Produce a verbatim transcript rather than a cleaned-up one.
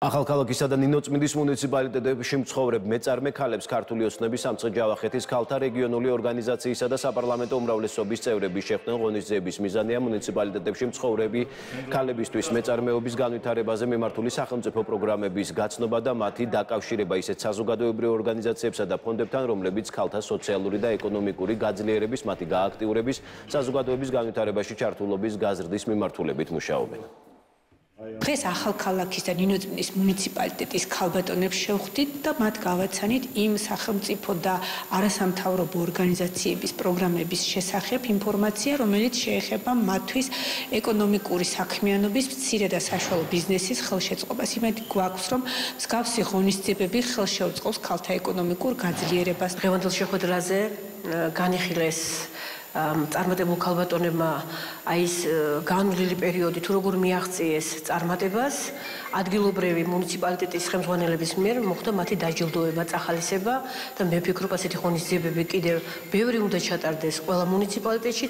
ახალქალაქის და ნინოწმინდის მუნიციპალიტეტებში მცხოვრებ მეწარმე ქალებს ქართული ოცნების სამცხე-ჯავახეთის ქალთა რეგიონული ორგანიზაციისა და საპარლამენტო უმრავლესობის წევრები შეხვდნენ ღონისძიების მიზანია მუნიციპალიტეტებში მცხოვრები ქალებისთვის მეწარმეობის განვითარებაზე მიმართული სახელმწიფო პროგრამების გაცნობა და მათი დაკავშირება ისეთ საზოგადოებრივ ორგანიზაციებსა და ფონდებთან, რომლებიც ქალთა სოციალური და ეკონომიკური გაძლიერების, მათი გააქტიურების, საზოგადოების განვითარებაში ჩართულობის გაზრდის მიმართულებით მუშაობენ. დღეს ახალქალაქის და ნინოწმინდის მუნიციპალიტეტის ქალბატონებს შევხვდით და მათ გავაცანით იმ სახელმწიფო და არასამთავრობო ორგანიზაციების პროგრამების შესახებ ინფორმაცია, რომელიც შეეხება მათთვის ეკონომიკური საქმიანობის, მცირე და საშუალო ბიზნესის ხელშეწყობას. იმედი გვაქვს, რომ მსგავსი ღონისძიებები ხელშეუწყობს ქალთა ეკონომიკურ გაძლიერებას. დღევანდელ შეხვედრაზე განიხილეს წარმატებულ ქალბატონებმა აი ეს განვლილი პერიოდი თუ როგორ მიაღწიეს წარმატებას ადგილობრივი მუნიციპალიტეტის ხელმძღვანელების მიერ მოხდა მათი დაჯილდოება, წახალისება და მე ვფიქრობ ასეთი ღონისძიებები კიდევ ბევრი უნდა ჩატარდეს ყველა მუნიციპალიტეტში